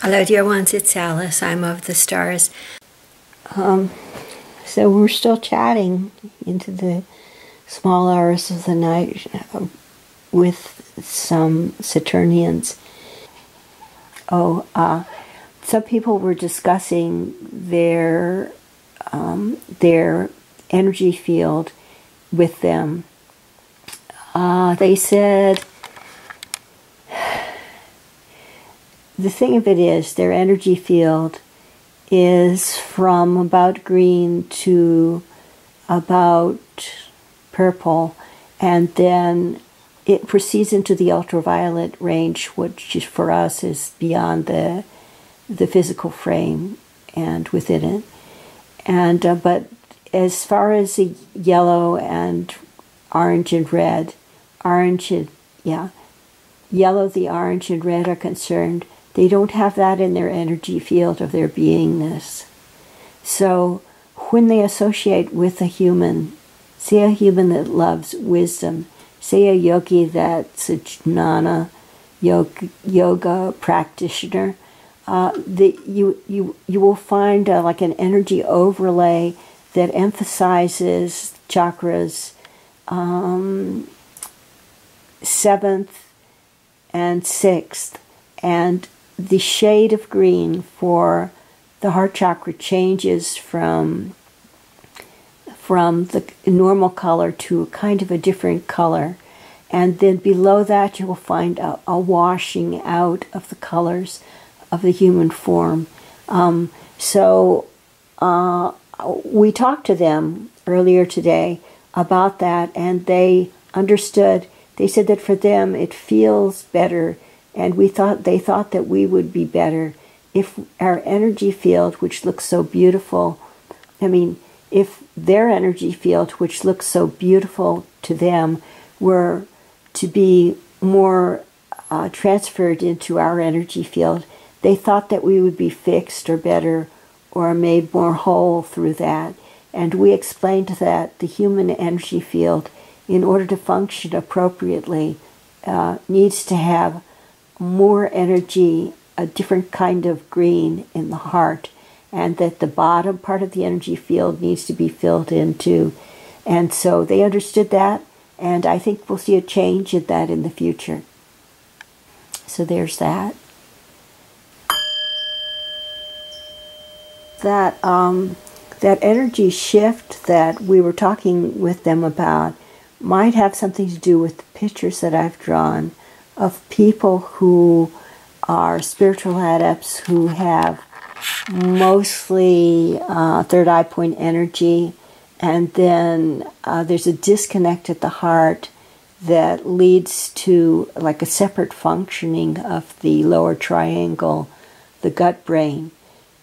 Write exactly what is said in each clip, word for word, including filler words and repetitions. Hello dear ones, it's Alice. I'm of the stars. Um, so we're still chatting into the small hours of the night with some Saturnians. Oh, uh, some people were discussing their, um, their energy field with them. Uh, they said... The thing of it is, their energy field is from about green to about purple, and then it proceeds into the ultraviolet range, which for us is beyond the the physical frame and within it. And uh, but as far as the yellow and orange and red, orange and yeah, yellow, the orange and red are concerned, they don't have that in their energy field of their beingness. So when they associate with a human, say a human that loves wisdom, say a yogi that's a jnana yoga, yoga practitioner, uh, the, you, you, you will find uh, like an energy overlay that emphasizes chakras, um, seventh and sixth, and the shade of green for the heart chakra changes from from the normal color to kind of a different color. And then below that you will find a, a washing out of the colors of the human form. Um, so uh, we talked to them earlier today about that, and they understood. They said that for them it feels better, and we thought they thought that we would be better if our energy field, which looks so beautiful, I mean, if their energy field, which looks so beautiful to them, were to be more uh, transferred into our energy field, they thought that we would be fixed or better or made more whole through that. And we explained that the human energy field, in order to function appropriately, uh, needs to have more energy, a different kind of green in the heart, and that the bottom part of the energy field needs to be filled in too. And so they understood that, and I think we'll see a change in that in the future. So there's that. That, um, that energy shift that we were talking with them about might have something to do with the pictures that I've drawn of people who are spiritual adepts, who have mostly uh, third eye point energy, and then uh, there's a disconnect at the heart that leads to like a separate functioning of the lower triangle, the gut brain.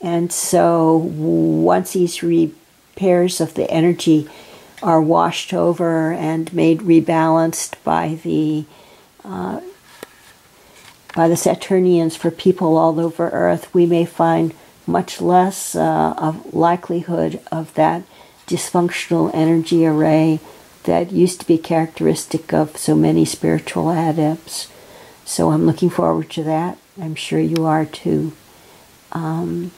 And so once these repairs of the energy are washed over and made rebalanced by the uh, by the Saturnians for people all over Earth, we may find much less uh, of likelihood of that dysfunctional energy array that used to be characteristic of so many spiritual adepts. So I'm looking forward to that. I'm sure you are too. Um,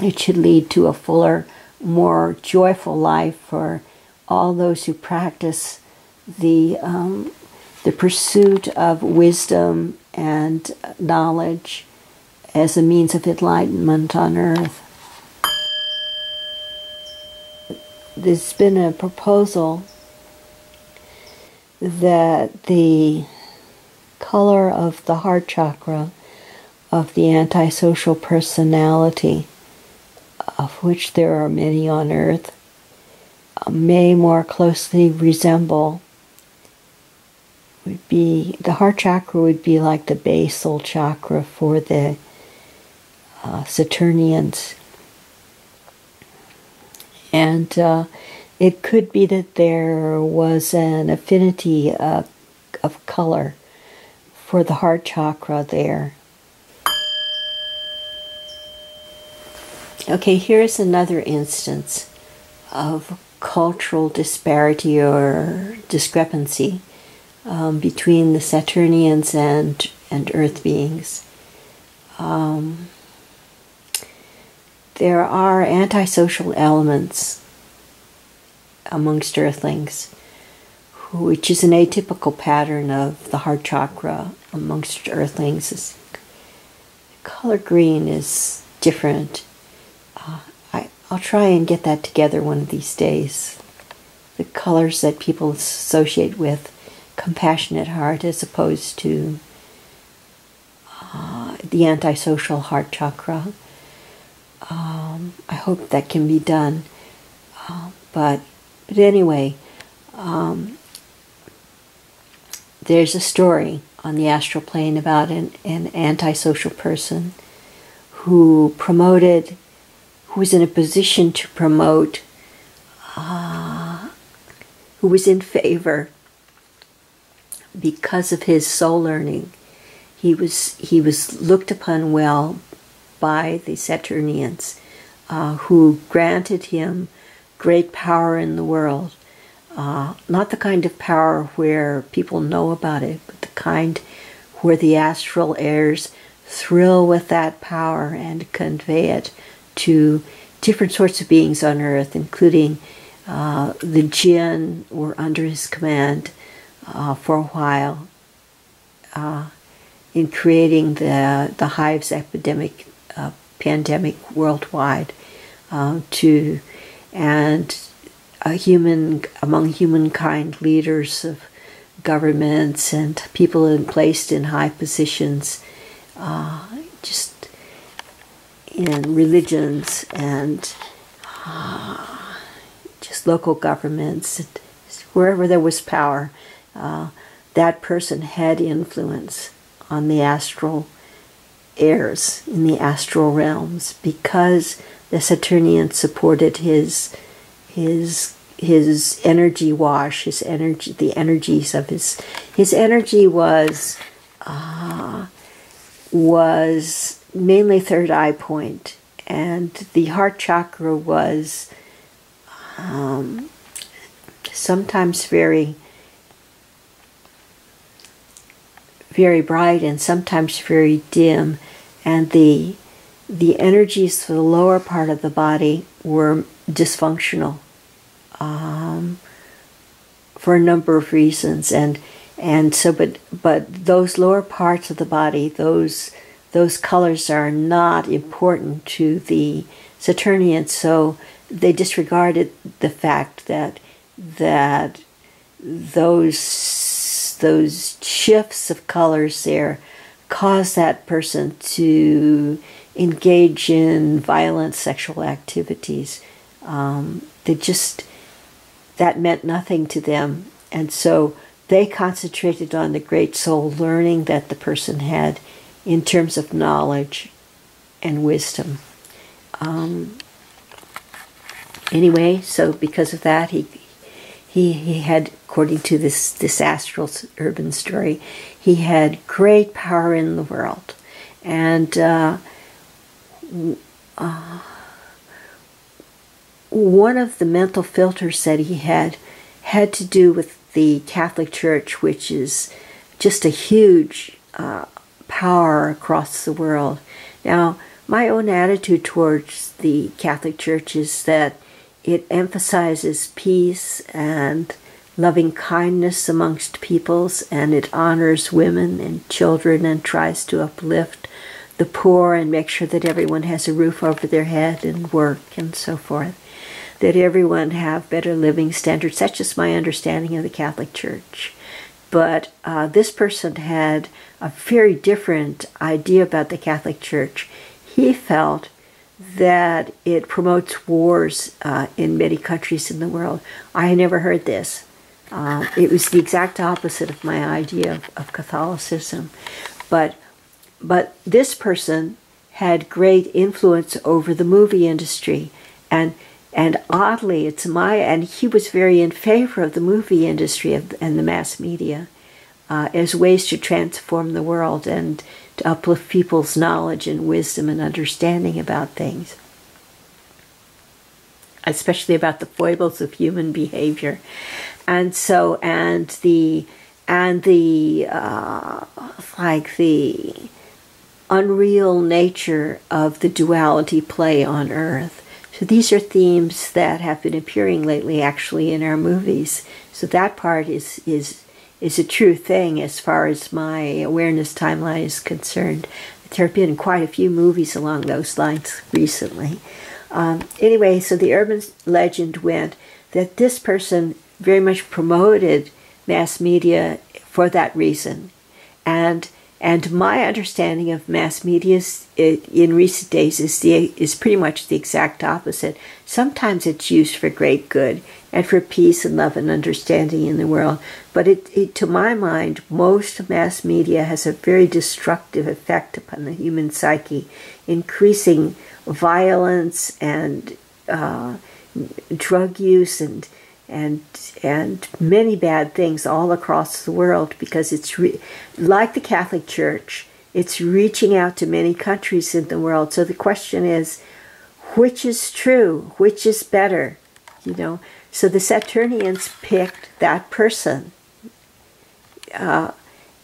it should lead to a fuller, more joyful life for all those who practice the um, the pursuit of wisdom and knowledge as a means of enlightenment on earth. There's been a proposal that the color of the heart chakra of the antisocial personality, of which there are many on earth, may more closely resemble, would be, the heart chakra would be like the basal chakra for the uh, Saturnians. And uh, it could be that there was an affinity uh, of color for the heart chakra there. Okay, here's another instance of cultural disparity or discrepancy um, between the Saturnians and, and Earth beings. Um, there are antisocial elements amongst earthlings, which is an atypical pattern of the heart chakra amongst earthlings. The color green is different. Uh, I, I'll try and get that together one of these days. The colors that people associate with compassionate heart as opposed to uh, the antisocial heart chakra. Um, I hope that can be done. Uh, but, but anyway, um, there's a story on the astral plane about an, an antisocial person who promoted, who was in a position to promote, uh, who was in favor because of his soul learning. He was, he was looked upon well by the Saturnians, uh, who granted him great power in the world. Uh, not the kind of power where people know about it, but the kind where the astral heirs thrill with that power and convey it to different sorts of beings on Earth, including uh, the jinn were under his command uh, for a while uh, in creating the, the hives epidemic, uh, pandemic worldwide, uh, to, and A human among humankind leaders of governments and people in, placed in high positions, uh, just in religions and uh, just local governments, and wherever there was power, uh, that person had influence on the astral heirs in the astral realms because the Saturnian supported his. His his energy wash, his energy, the energies of his his energy was uh, was mainly third eye point, and the heart chakra was um, sometimes very very bright and sometimes very dim, and the the energies for the lower part of the body were dysfunctional um, for a number of reasons, and and so but but those lower parts of the body, those those colors are not important to the Saturnians, so they disregarded the fact that that those those shifts of colors there caused that person to engage in violent sexual activities. Um, they just, that meant nothing to them. And so they concentrated on the great soul learning that the person had in terms of knowledge and wisdom. Um, anyway, so because of that, he, he, he had, according to this, this astral urban story, he had great power in the world. And, uh, Uh, one of the mental filters that he had had to do with the Catholic Church, which is just a huge uh, power across the world. Now, my own attitude towards the Catholic Church is that it emphasizes peace and loving kindness amongst peoples, and it honors women and children and tries to uplift the poor and make sure that everyone has a roof over their head and work and so forth, that everyone have better living standards. That's just my understanding of the Catholic Church. But uh, this person had a very different idea about the Catholic Church. He felt that it promotes wars uh, in many countries in the world. I never heard this. Uh, it was the exact opposite of my idea of, of Catholicism. But But this person had great influence over the movie industry, and and oddly, it's my and he was very in favor of the movie industry of, and the mass media uh, as ways to transform the world and to uplift people's knowledge and wisdom and understanding about things, especially about the foibles of human behavior, and so and the and the uh, like the. unreal nature of the duality play on Earth. So these are themes that have been appearing lately, actually, in our movies. So that part is is is a true thing as far as my awareness timeline is concerned. There have been quite a few movies along those lines recently. Um, anyway, so the urban legend went that this person very much promoted mass media for that reason. And and my understanding of mass media is, it, in recent days is, the, is pretty much the exact opposite. Sometimes it's used for great good and for peace and love and understanding in the world. But it, it, to my mind, most mass media has a very destructive effect upon the human psyche, increasing violence and uh, drug use and and and many bad things all across the world, because it's re like the Catholic Church, it's reaching out to many countries in the world. So the question is, which is true? Which is better? You know. So the Saturnians picked that person, uh,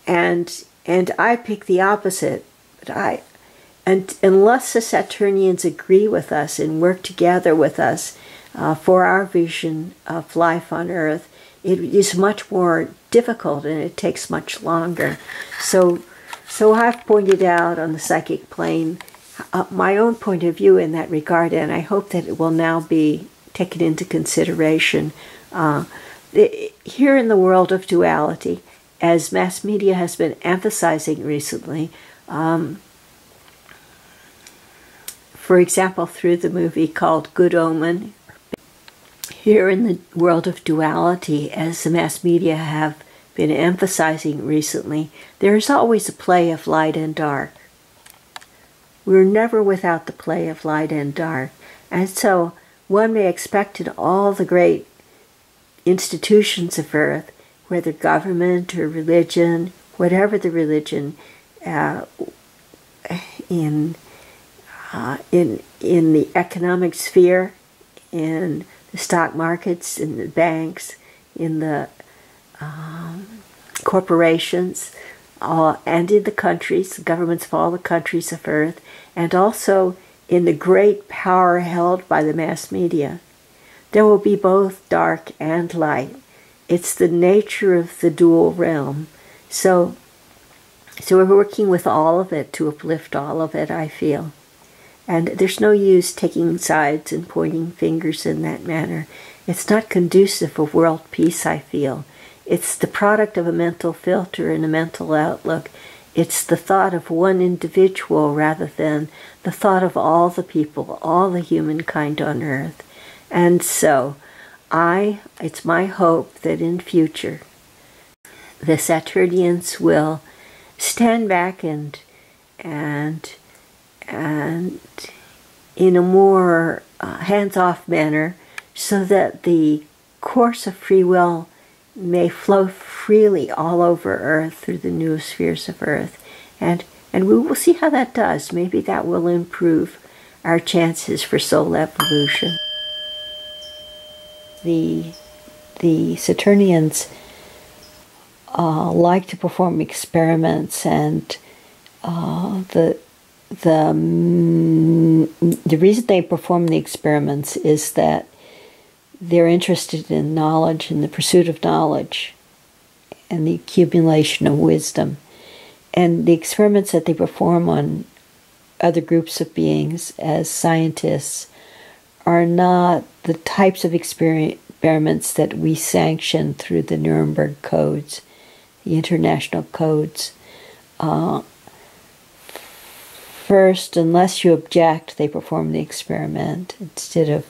and and I picked the opposite. But I, and unless the Saturnians agree with us and work together with us, Uh, for our vision of life on Earth, it is much more difficult and it takes much longer. So, so I've pointed out on the psychic plane uh, my own point of view in that regard, and I hope that it will now be taken into consideration. Uh, it, here in the world of duality, as mass media has been emphasizing recently, um, for example, through the movie called Good Omens. Here in the world of duality, as the mass media have been emphasizing recently, there is always a play of light and dark. We're never without the play of light and dark. And so one may expect in all the great institutions of Earth, whether government or religion, whatever the religion, uh, in, uh, in, in the economic sphere, in the stock markets, in the banks, in the um, corporations, uh, and in the countries, the governments of all the countries of Earth, and also in the great power held by the mass media. There will be both dark and light. It's the nature of the dual realm. So, so we're working with all of it to uplift all of it, I feel. And there's no use taking sides and pointing fingers in that manner. It's not conducive of world peace, I feel. It's the product of a mental filter and a mental outlook. It's the thought of one individual rather than the thought of all the people, all the humankind on Earth. And so, I, it's my hope that in future, the Saturnians will stand back and, and, and in a more uh, hands-off manner, so that the course of free will may flow freely all over Earth through the new spheres of Earth. And, and we will see how that does. Maybe that will improve our chances for soul evolution. The, the Saturnians uh, like to perform experiments, and uh, the The, the reason they perform the experiments is that they're interested in knowledge and the pursuit of knowledge and the accumulation of wisdom. And the experiments that they perform on other groups of beings as scientists are not the types of experiments that we sanction through the Nuremberg Codes, the international codes. Uh, First, unless you object, they perform the experiment. Instead of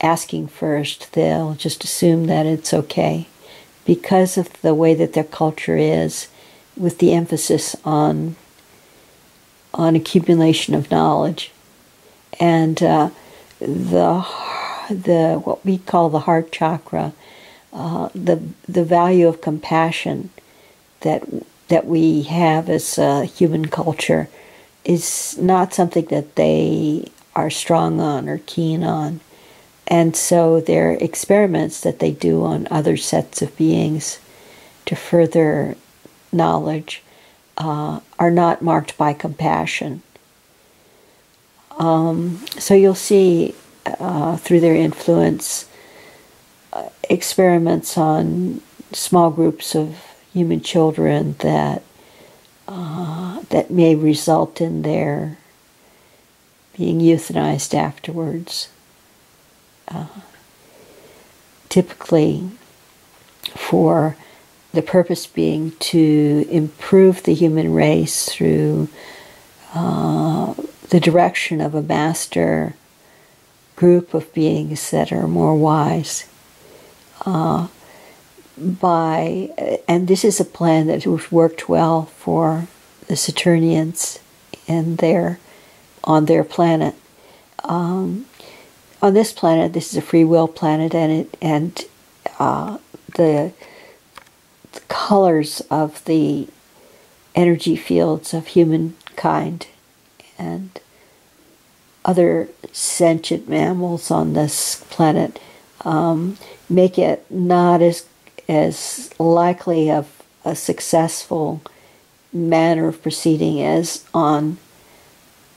asking first, they'll just assume that it's okay. Because of the way that their culture is, with the emphasis on, on accumulation of knowledge. And uh, the, the, what we call the heart chakra, uh, the, the value of compassion that, that we have as a human culture, is not something that they are strong on or keen on. And so their experiments that they do on other sets of beings to further knowledge uh, are not marked by compassion. Um, so you'll see uh, through their influence uh, experiments on small groups of human children that uh, that may result in their being euthanized afterwards. Uh, typically for the purpose being to improve the human race through uh, the direction of a master group of beings that are more wise. Uh, by and this is a plan that worked well for the Saturnians and their on their planet. Um, on this planet, this is a free will planet, and it and uh, the the colors of the energy fields of humankind and other sentient mammals on this planet um, make it not as as likely of a successful manner of proceeding as on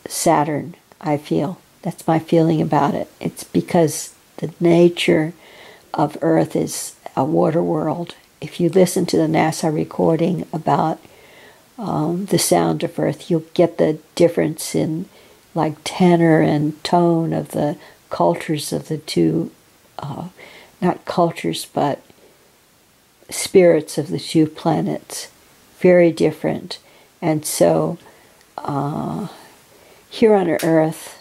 Saturn, I feel. That's my feeling about it. It's because the nature of Earth is a water world. If you listen to the NASA recording about um, the sound of Earth, you'll get the difference in like tenor and tone of the cultures of the two, uh, not cultures, but spirits of the two planets. Very different. And so uh, here on Earth,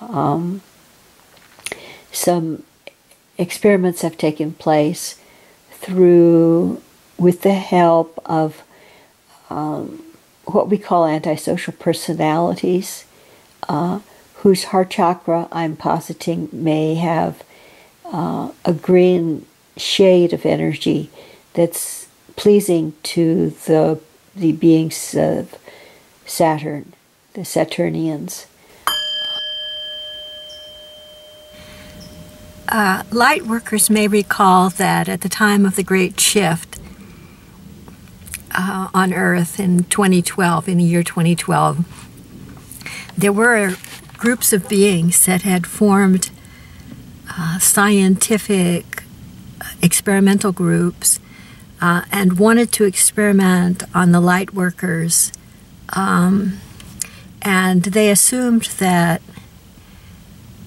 um, some experiments have taken place through, with the help of um, what we call antisocial personalities, uh, whose heart chakra, I'm positing, may have uh, a green shade of energy that's pleasing to the, the beings of Saturn, the Saturnians. Uh, light workers may recall that at the time of the Great Shift uh, on Earth in twenty twelve, in the year twenty twelve, there were groups of beings that had formed uh, scientific experimental groups uh, and wanted to experiment on the light workers. Um, and they assumed that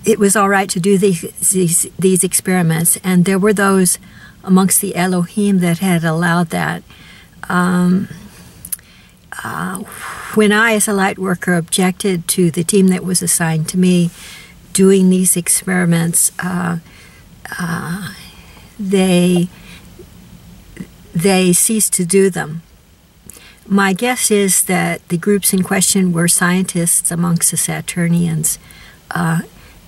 it was all right to do these, these these experiments, and there were those amongst the Elohim that had allowed that. Um, uh, when I, as a light worker, objected to the team that was assigned to me doing these experiments, uh, uh, they they ceased to do them. My guess is that the groups in question were scientists amongst the Saturnians. Uh,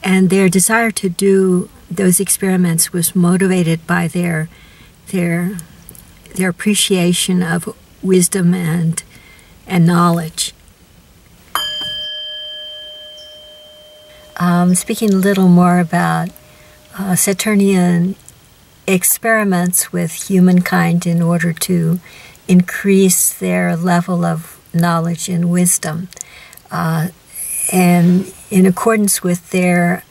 And their desire to do those experiments was motivated by their their their appreciation of wisdom and and knowledge. Um, speaking a little more about uh, Saturnian experiments with humankind in order to increase their level of knowledge and wisdom. Uh, and in accordance with their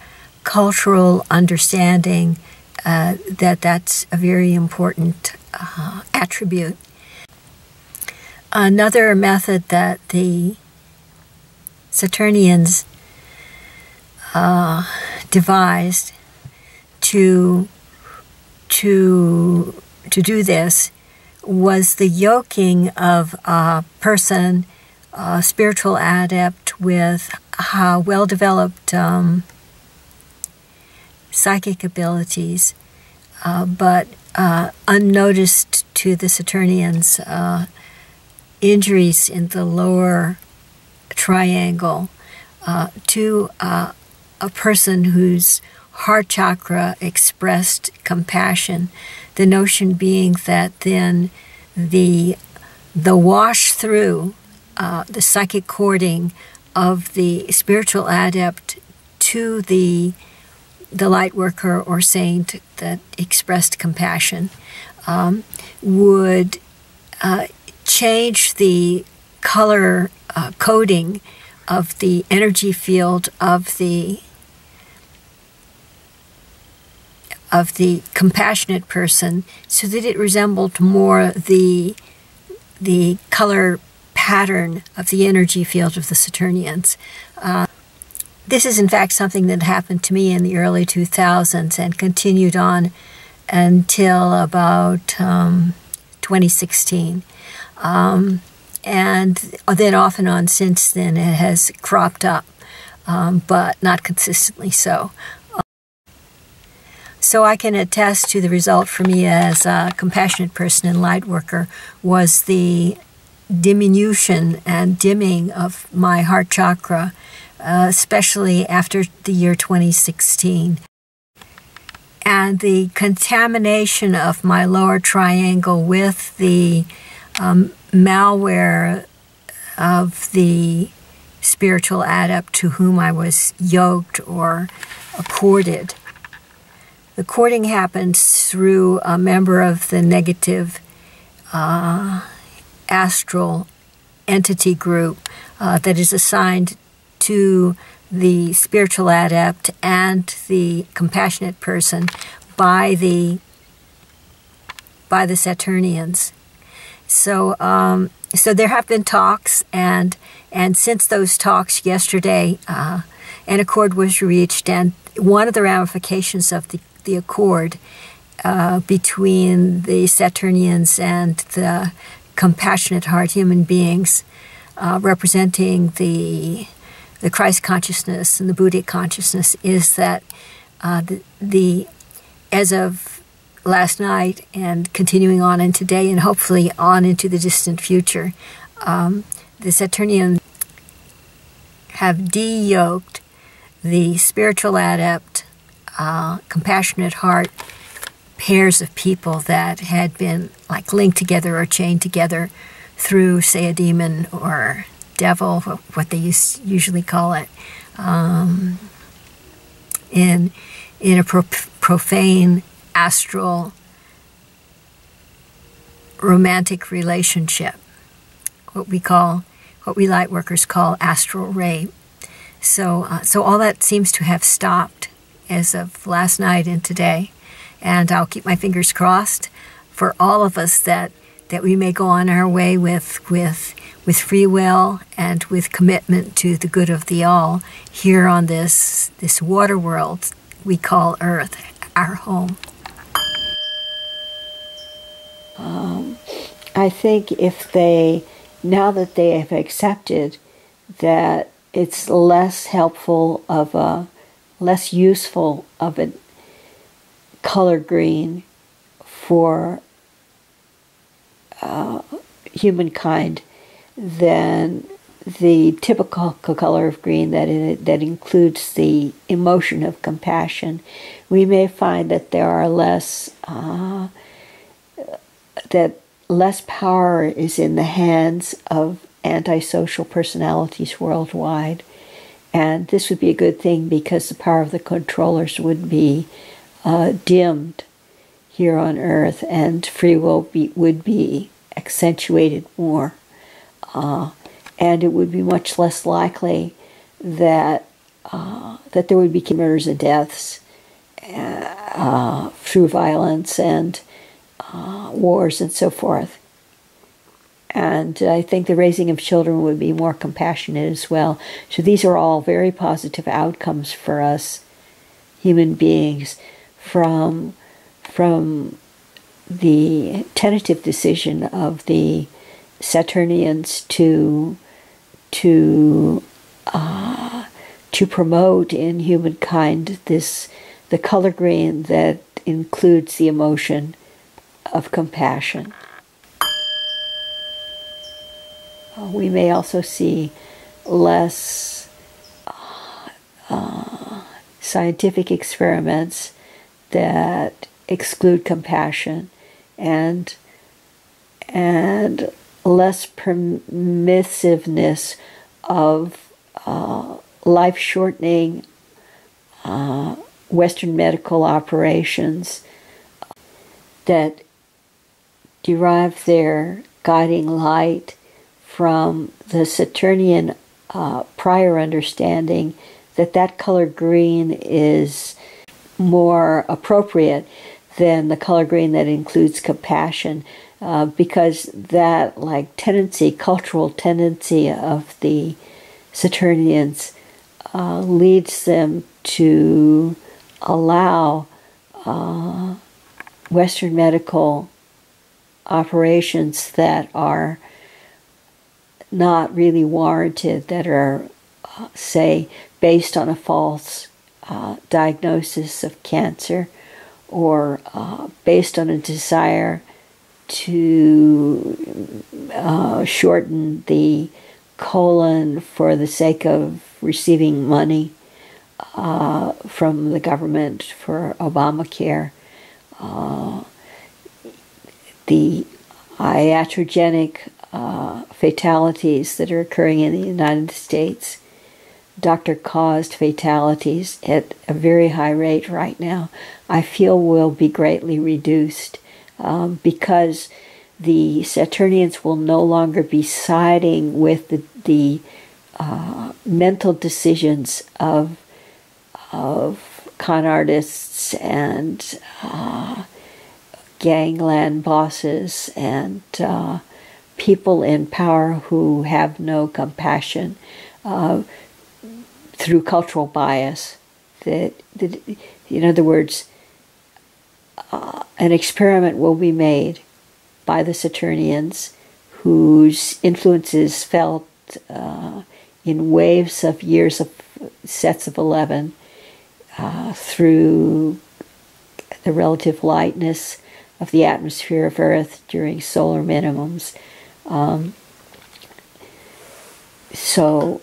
cultural understanding uh, that that's a very important uh, attribute. Another method that the Saturnians uh, devised to, to, to do this was the yoking of a person, a spiritual adept, with Uh, well-developed um, psychic abilities, uh, but uh, unnoticed to the Saturnians, uh, injuries in the lower triangle uh, to uh, a person whose heart chakra expressed compassion, the notion being that then the, the wash-through, uh, the psychic cording of the spiritual adept to the the light worker or saint that expressed compassion um, would uh, change the color uh, coding of the energy field of the of the compassionate person, so that it resembled more the the color pattern of the energy field of the Saturnians. Uh, this is in fact something that happened to me in the early two thousands and continued on until about um, twenty sixteen. Um, and then off and on since then it has cropped up, um, but not consistently so. So I can attest to the result for me as a compassionate person and light worker was the diminution and dimming of my heart chakra, uh, especially after the year twenty sixteen. And the contamination of my lower triangle with the um, malware of the spiritual adept to whom I was yoked or accorded. The courting happens through a member of the negative uh, astral entity group uh, that is assigned to the spiritual adept and the compassionate person by the by the Saturnians. So, um, so there have been talks, and and since those talks yesterday, uh, an accord was reached, and one of the ramifications of the the accord uh, between the Saturnians and the compassionate heart human beings uh, representing the, the Christ consciousness and the Buddhic consciousness is that uh, the, the, as of last night and continuing on in today and hopefully on into the distant future, um, the Saturnians have de-yoked the spiritual adept Uh, compassionate heart pairs of people that had been like linked together or chained together through, say, a demon or devil, what they used, usually call it, um, in in a pro profane astral romantic relationship, what we call, what we light workers call astral rape. So, uh, so all that seems to have stopped as of last night and today, and I'll keep my fingers crossed for all of us that that we may go on our way with with with free will and with commitment to the good of the all here on this this water world we call Earth, our home. Um, I think if they, now that they have accepted that it's less helpful of a less useful of a color green for uh, humankind than the typical color of green that it, that includes the emotion of compassion, we may find that there are less uh, that less power is in the hands of antisocial personalities worldwide. And this would be a good thing because the power of the controllers would be uh, dimmed here on Earth, and free will be, would be accentuated more. Uh, and it would be much less likely that, uh, that there would be murders and deaths uh, through violence and uh, wars and so forth. And I think the raising of children would be more compassionate as well. So these are all very positive outcomes for us human beings from, from the tentative decision of the Saturnians to, to, uh, to promote in humankind this, the color green that includes the emotion of compassion. We may also see less uh, uh, scientific experiments that exclude compassion, and and less permissiveness of uh, life-shortening uh, Western medical operations that derive their guiding light from the Saturnian uh, prior understanding that that color green is more appropriate than the color green that includes compassion, uh, because that like tendency, cultural tendency of the Saturnians uh, leads them to allow uh, Western medical operations that are not really warranted, that are, uh, say, based on a false uh, diagnosis of cancer, or uh, based on a desire to uh, shorten the colon for the sake of receiving money uh, from the government for Obamacare. Uh, the iatrogenic uh, fatalities that are occurring in the United States, doctor-caused fatalities at a very high rate right now, I feel will be greatly reduced um, because the Saturnians will no longer be siding with the, the uh, mental decisions of, of con artists and uh, gangland bosses and uh, people in power who have no compassion uh, through cultural bias. That, that, in other words, uh, an experiment will be made by the Saturnians, whose influences felt uh, in waves of years of sets of eleven, uh, through the relative lightness of the atmosphere of Earth during solar minimums. Um, so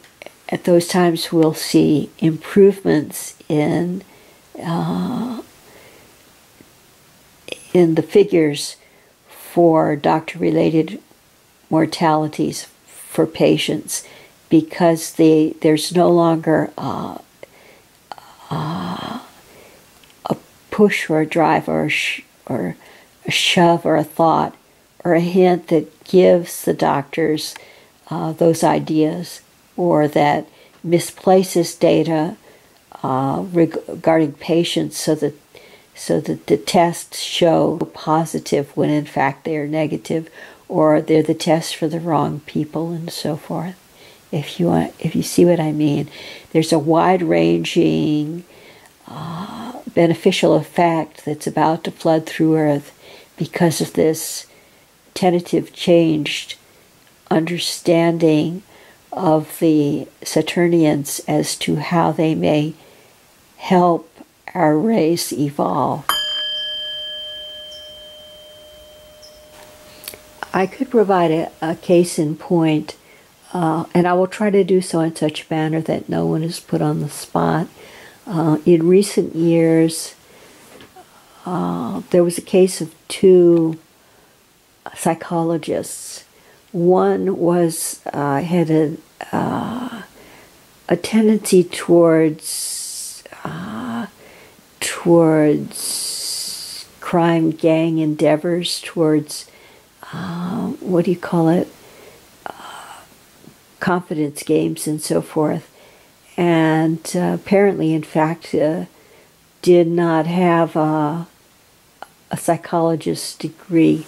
at those times we'll see improvements in, uh, in the figures for doctor-related mortalities for patients, because they, there's no longer uh, uh, a push or a drive or a, sh or a shove or a thought or a hint that gives the doctors uh, those ideas, or that misplaces data uh, regarding patients so that so that the tests show positive when in fact they are negative, or they're the tests for the wrong people, and so forth. If you want, if you see what I mean, there's a wide-ranging uh, beneficial effect that's about to flood through Earth because of this tentative, changed understanding of the Saturnians as to how they may help our race evolve. I could provide a, a case in point, uh, and I will try to do so in such a manner that no one is put on the spot. Uh, in recent years, uh, there was a case of two psychologists. One was uh, had a, uh, a tendency towards uh, towards crime gang endeavors, towards, uh, what do you call it, uh, confidence games and so forth. And uh, apparently, in fact, uh, did not have a, a psychologist's degree.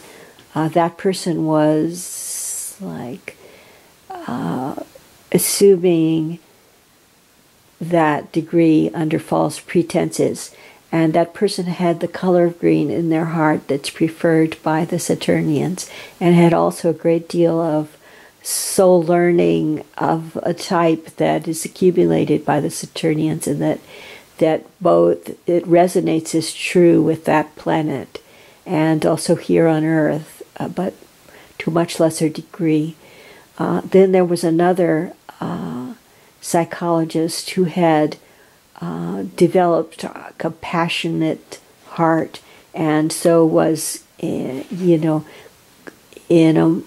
Uh, that person was like uh, assuming that degree under false pretenses, and that person had the color of green in their heart that's preferred by the Saturnians, and had also a great deal of soul learning of a type that is accumulated by the Saturnians, and that that both it resonates as true with that planet and also here on Earth, uh, but to a much lesser degree. Uh, then there was another uh, psychologist who had uh, developed a compassionate heart, and so was, in, you know, in a,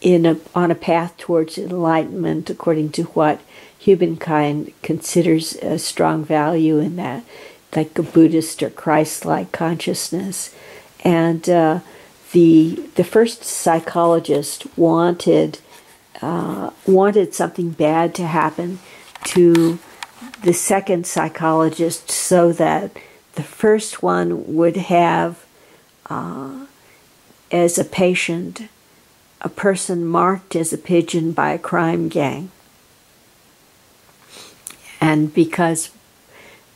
in a, on a path towards enlightenment, according to what humankind considers a strong value in that, like a Buddhist or Christ-like consciousness. And uh, the the first psychologist wanted uh, wanted something bad to happen to the second psychologist so that the first one would have uh, as a patient a person marked as a pigeon by a crime gang. And because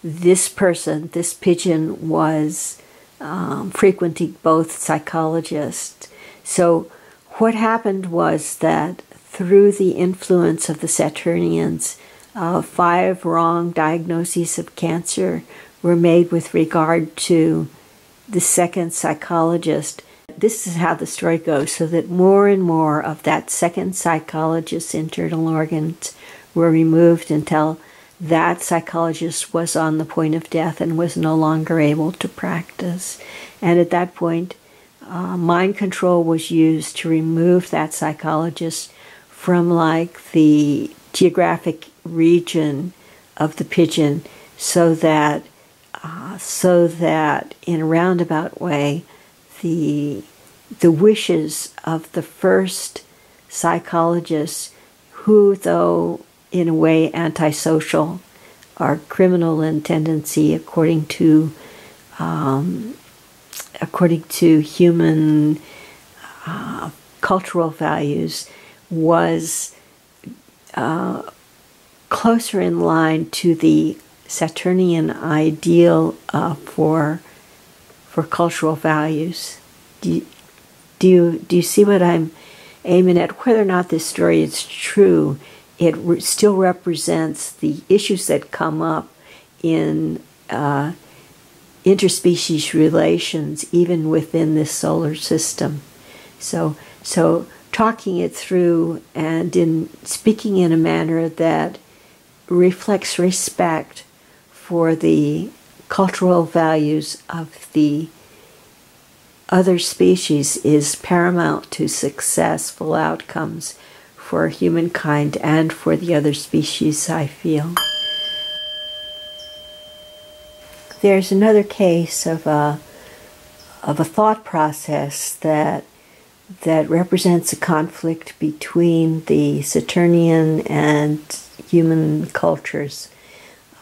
this person, this pigeon, was um, frequenting both psychologists. So what happened was that through the influence of the Saturnians, uh, five wrong diagnoses of cancer were made with regard to the second psychologist. This is how the story goes, so that more and more of that second psychologist's internal organs were removed until that psychologist was on the point of death and was no longer able to practice. And at that point, uh, mind control was used to remove that psychologist from like the geographic region of the pigeon, so that, uh, so that in a roundabout way, the, the wishes of the first psychologist, who though in a way antisocial or criminal in tendency according to um, according to human uh, cultural values, was uh, closer in line to the Saturnian ideal uh, for for cultural values. Do you, do you, do you see what I'm aiming at? Whether or not this story is true, it re still represents the issues that come up in uh, interspecies relations, even within this solar system. So, so talking it through and in speaking in a manner that reflects respect for the cultural values of the other species is paramount to successful outcomes for humankind and for the other species, I feel. There's another case of a, of a thought process that, that represents a conflict between the Saturnian and human cultures.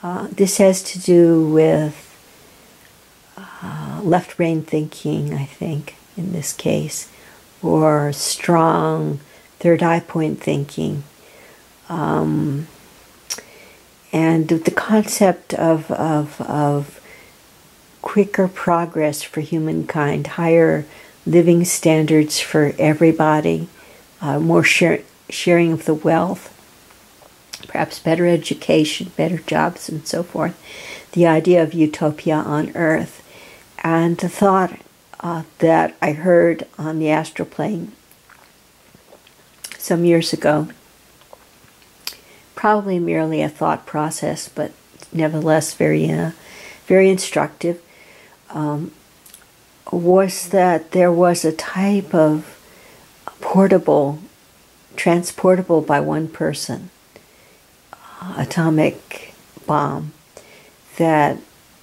Uh, this has to do with uh, left-brain thinking, I think, in this case, or strong third eye point thinking, um, and the concept of, of, of quicker progress for humankind, higher living standards for everybody, uh, more share, sharing of the wealth, perhaps better education, better jobs, and so forth, the idea of utopia on Earth. And the thought uh, that I heard on the astral plane some years ago, probably merely a thought process, but nevertheless very, uh, very instructive, um, was that there was a type of portable, transportable by one person, uh, atomic bomb that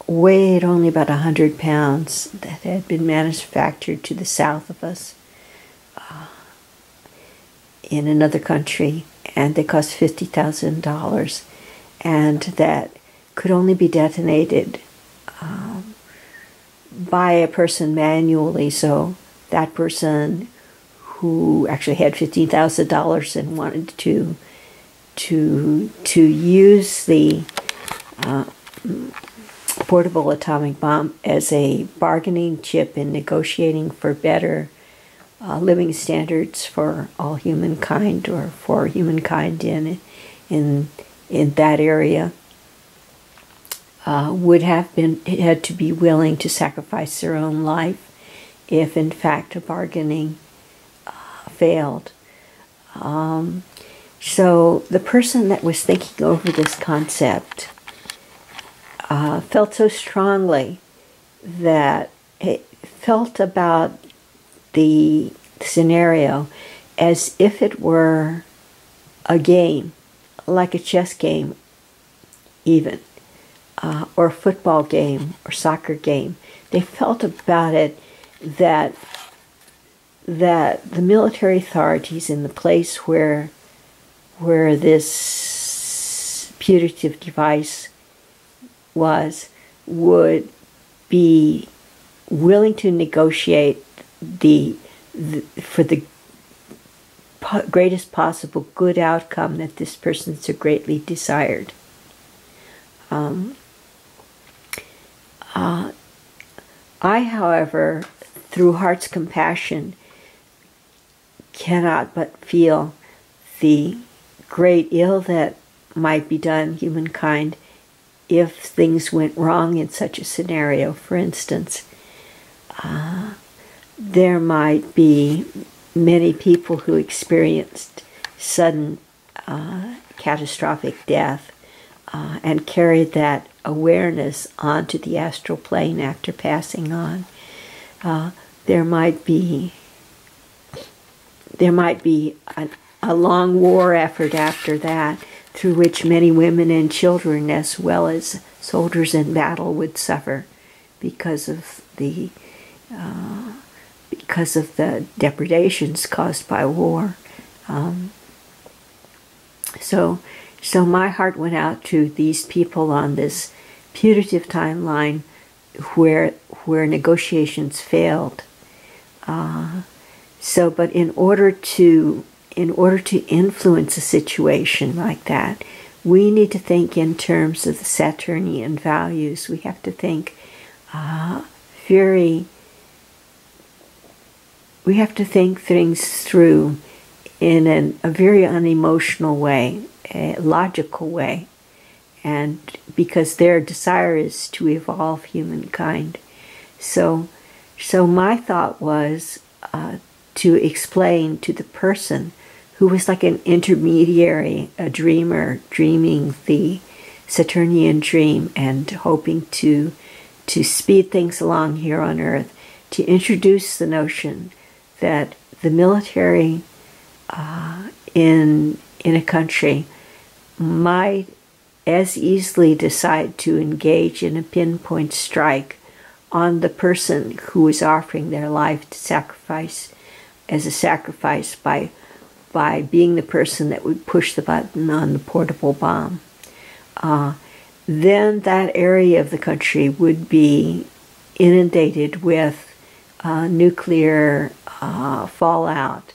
weighed only about a hundred pounds that had been manufactured to the south of us, Uh, in another country, and they cost fifty thousand dollars, and that could only be detonated um, by a person manually. So that person who actually had fifteen thousand dollars and wanted to to to use the uh, portable atomic bomb as a bargaining chip in negotiating for better Uh, living standards for all humankind, or for humankind in in in that area, uh, would have been had to be willing to sacrifice their own life if, in fact, a bargaining uh, failed. Um, so the person that was thinking over this concept uh, felt so strongly that it felt about the scenario as if it were a game, like a chess game even, uh, or a football game or soccer game. They felt about it that, that the military authorities in the place where where this putative device was would be willing to negotiate the, the for the po greatest possible good outcome that this person so greatly desired. Um, uh, I, however, through heart's compassion, cannot but feel the great ill that might be done humankind if things went wrong in such a scenario. For instance, uh, there might be many people who experienced sudden uh, catastrophic death uh, and carried that awareness onto the astral plane after passing on. Uh, there might be there might be a, a long war effort after that, through which many women and children, as well as soldiers in battle, would suffer because of the uh, because of the depredations caused by war. Um, so, so my heart went out to these people on this putative timeline, where where negotiations failed. Uh, so, but in order to In order to influence a situation like that, we need to think in terms of the Saturnian values. We have to think uh, very, we have to think things through in an, a very unemotional way, a logical way, and because their desire is to evolve humankind. So, so my thought was uh, to explain to the person who was like an intermediary, a dreamer, dreaming the Saturnian dream and hoping to, to speed things along here on Earth, to introduce the notion that the military uh, in, in a country might as easily decide to engage in a pinpoint strike on the person who is offering their life to sacrifice as a sacrifice by by being the person that would push the button on the portable bomb. Uh, then that area of the country would be inundated with uh, nuclear uh, fallout,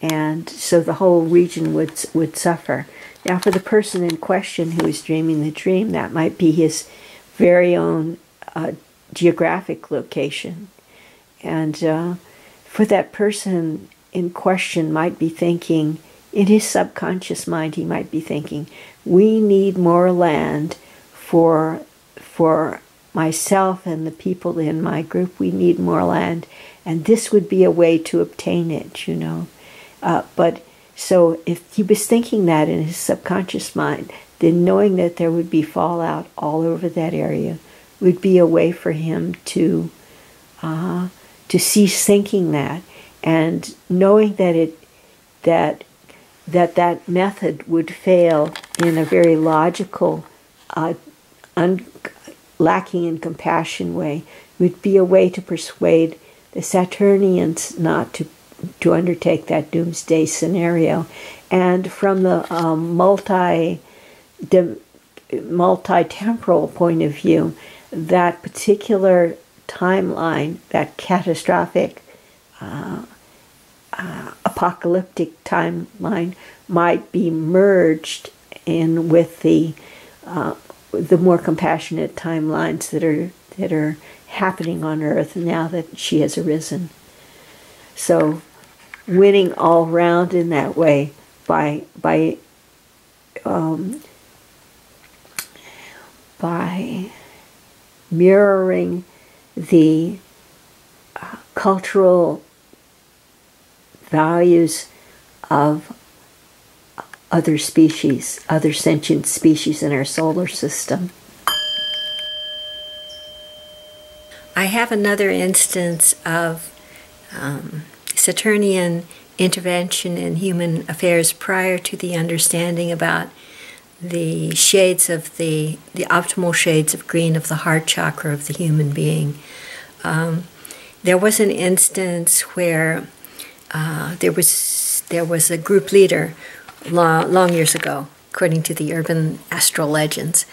and so the whole region would, would suffer. Now for the person in question who is dreaming the dream, that might be his very own uh, geographic location. And uh, for that person in question might be thinking, in his subconscious mind, he might be thinking, we need more land for, for myself and the people in my group. We need more land, and this would be a way to obtain it, you know. Uh, but so if he was thinking that in his subconscious mind, then knowing that there would be fallout all over that area would be a way for him to uh, to cease thinking that, and knowing that it that that that method would fail in a very logical, uh, un lacking in compassion way, would be a way to persuade the Saturnians not to to undertake that doomsday scenario. And from the um, multi the multi-temporal point of view, that particular timeline, that catastrophic Uh, uh, apocalyptic timeline, might be merged in with the uh, the more compassionate timelines that are that are happening on Earth now that she has arisen. So, winning all round in that way by by um, by mirroring the uh, cultural values of other species, other sentient species in our solar system. I have another instance of um, Saturnian intervention in human affairs prior to the understanding about the shades of the, the optimal shades of green of the heart chakra of the human being. Um, there was an instance where Uh, there was there was a group leader long, long years ago, according to the urban astral legends.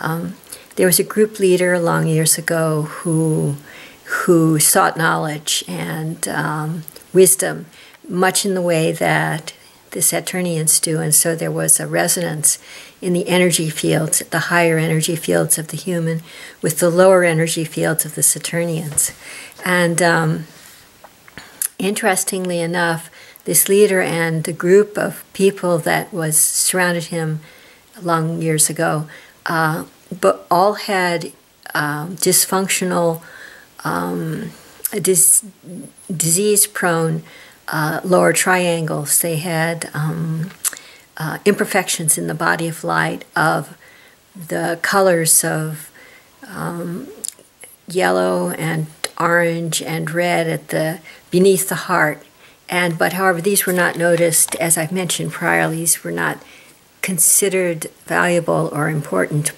Um, there was a group leader long years ago who, who sought knowledge and um, wisdom, much in the way that the Saturnians do, and so there was a resonance in the energy fields, the higher energy fields of the human with the lower energy fields of the Saturnians. And um, interestingly enough, this leader and the group of people that was surrounded him long years ago, uh, but all had um, dysfunctional, um, dis disease-prone Uh, lower triangles. They had um, uh, imperfections in the body of light of the colors of um, yellow and orange and red at the beneath the heart. And but however, these were not noticed, as I've mentioned prior. These were not considered valuable or important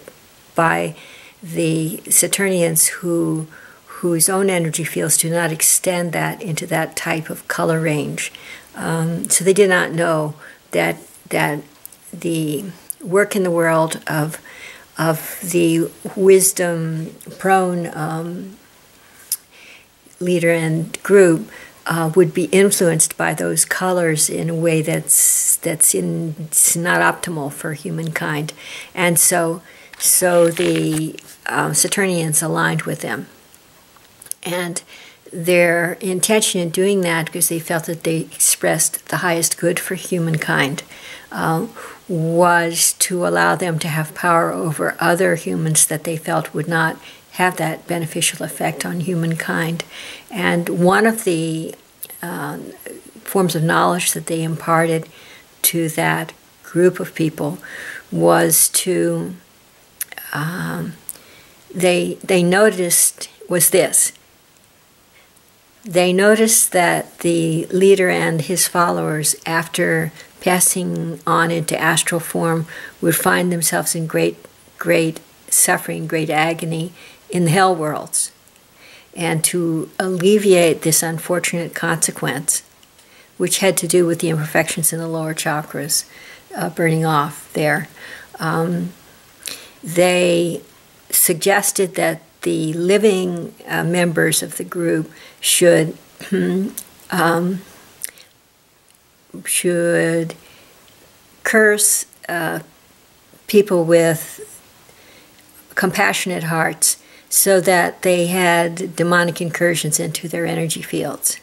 by the Saturnians, who whose own energy fields do not extend that into that type of color range. Um, so they did not know that that the work in the world of of the wisdom prone um, leader and group uh, would be influenced by those colors in a way that's that's in it's not optimal for humankind, and so so the um, Saturnians aligned with them. And their intention in doing that, because they felt that they expressed the highest good for humankind, uh, was to allow them to have power over other humans that they felt would not have that beneficial effect on humankind. And one of the uh, forms of knowledge that they imparted to that group of people was to, um, they, they noticed, was this. They noticed that the leader and his followers, after passing on into astral form, would find themselves in great, great suffering, great agony in the hell worlds. And to alleviate this unfortunate consequence, which had to do with the imperfections in the lower chakras uh, burning off there, um, they suggested that the living uh, members of the group should um, should curse uh, people with compassionate hearts, so that they had demonic incursions into their energy fields.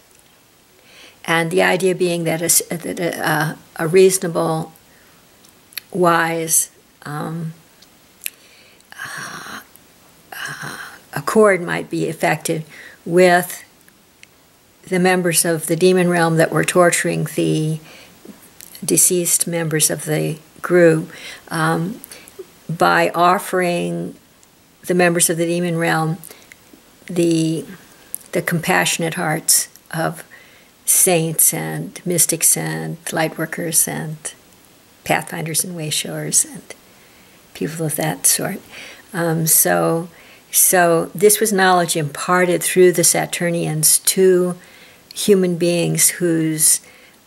And the idea being that a, that a, a reasonable, wise, um, uh, uh, accord might be effected with the members of the demon realm that were torturing the deceased members of the group, um, by offering the members of the demon realm the, the compassionate hearts of saints and mystics and lightworkers and pathfinders and wayshowers and people of that sort. Um, so So this was knowledge imparted through the Saturnians to human beings whose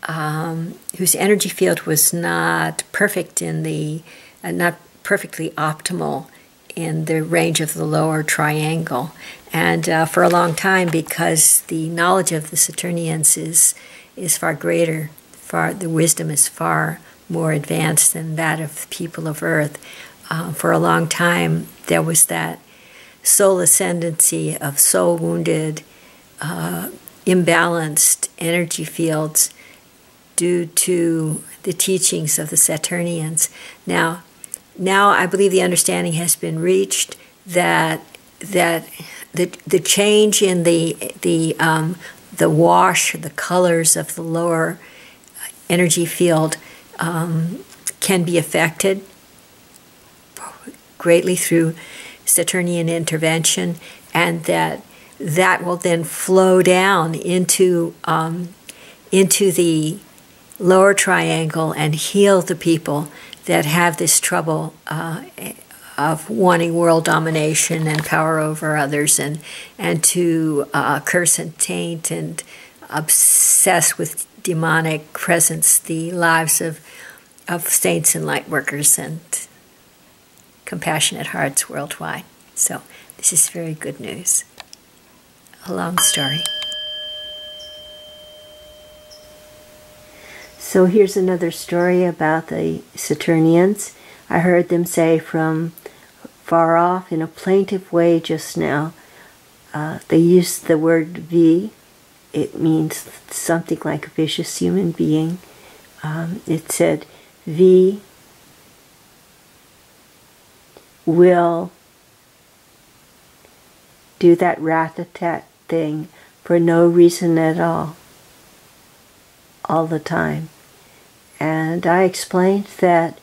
um, whose energy field was not perfect in the uh, not perfectly optimal in the range of the lower triangle. And uh, for a long time, because the knowledge of the Saturnians is is far greater, far the wisdom is far more advanced than that of the people of Earth. Uh, for a long time, there was that soul ascendancy of soul wounded, uh, imbalanced energy fields due to the teachings of the Saturnians. Now, now I believe the understanding has been reached that that the the change in the the um, the wash, the colors of the lower energy field um, can be affected greatly through Saturnian intervention, and that that will then flow down into um, into the lower triangle and heal the people that have this trouble uh, of wanting world domination and power over others, and and to uh, curse and taint and obsess with demonic presence the lives of of saints and light workers and compassionate hearts worldwide. So this is very good news. A long story. So here's another story about the Saturnians. I heard them say from far off in a plaintive way just now. Uh, they used the word V. It means something like a vicious human being. Um, it said, V will do that rat-a-tat thing for no reason at all, all the time. And I explained that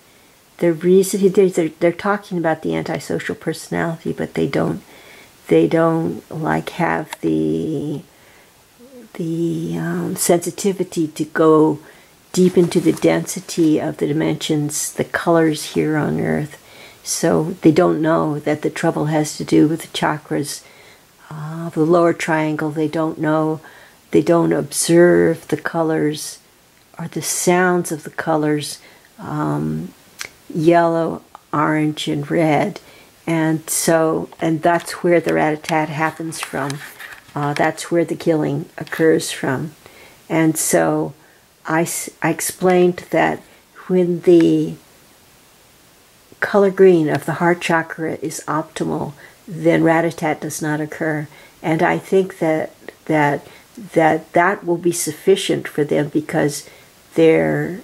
the reason, they're, they're talking about the antisocial personality, but they don't, they don't like have the, the um, sensitivity to go deep into the density of the dimensions, the colors here on Earth. So they don't know that the trouble has to do with the chakras, uh, the lower triangle. They don't know, they don't observe the colors or the sounds of the colors, um, yellow, orange, and red. And so, and that's where the rat-a-tat happens from. Uh, that's where the killing occurs from. And so I, I explained that when the color green of the heart chakra is optimal, then rat-a-tat does not occur. And I think that that that that will be sufficient for them, because their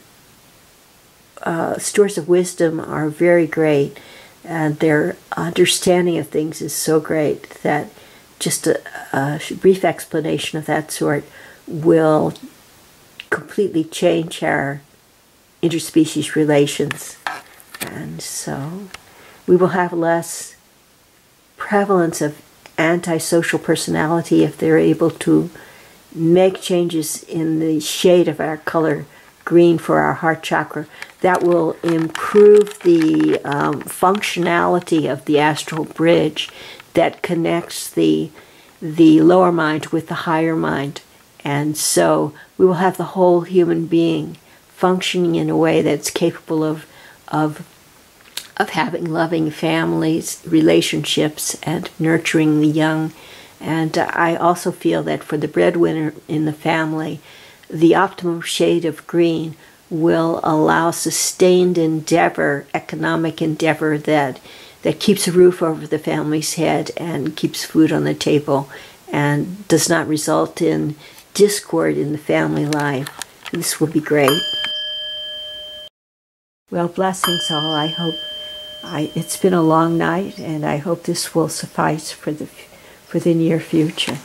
uh, stores of wisdom are very great, and their understanding of things is so great that just a, a brief explanation of that sort will completely change our interspecies relations. And so we will have less prevalence of antisocial personality if they're able to make changes in the shade of our color green for our heart chakra. That will improve the um, functionality of the astral bridge that connects the, the lower mind with the higher mind. And so we will have the whole human being functioning in a way that's capable of of of having loving families, relationships, and nurturing the young. And uh, I also feel that for the breadwinner in the family, the optimum shade of green will allow sustained endeavor, economic endeavor that, that keeps a roof over the family's head and keeps food on the table and does not result in discord in the family life. This will be great. Well, blessings all. I hope I, it's been a long night, and I hope this will suffice for the, for the near future.